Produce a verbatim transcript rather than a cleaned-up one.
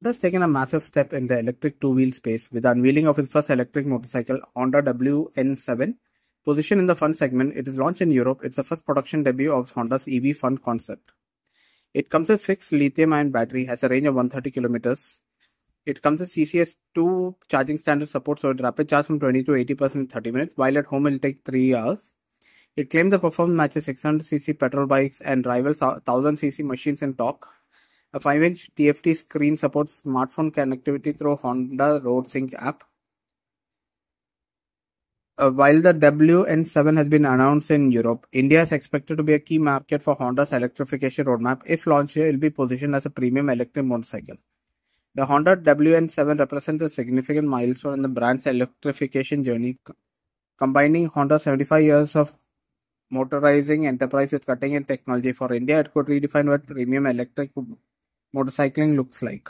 Honda has taken a massive step in the electric two-wheel space with the unveiling of its first electric motorcycle, Honda W N seven. Positioned in the fun segment, it is launched in Europe. It's the first production debut of Honda's E V fun concept. It comes with fixed lithium-ion battery, has a range of one hundred thirty kilometers. It comes with C C S two charging standard support, so it rapid charge from twenty to eighty percent in thirty minutes, while at home it will take three hours. It claims the performance matches six hundred c c petrol bikes and rivals one thousand c c machines in torque. A five inch T F T screen supports smartphone connectivity through Honda RoadSync app. Uh, while the W N seven has been announced in Europe, India is expected to be a key market for Honda's electrification roadmap. If launched here, it will be positioned as a premium electric motorcycle. The Honda W N seven represents a significant milestone in the brand's electrification journey, combining Honda's seventy-five years of motorizing enterprise with cutting-edge technology. For India, it could redefine what premium electric motorcycling looks like.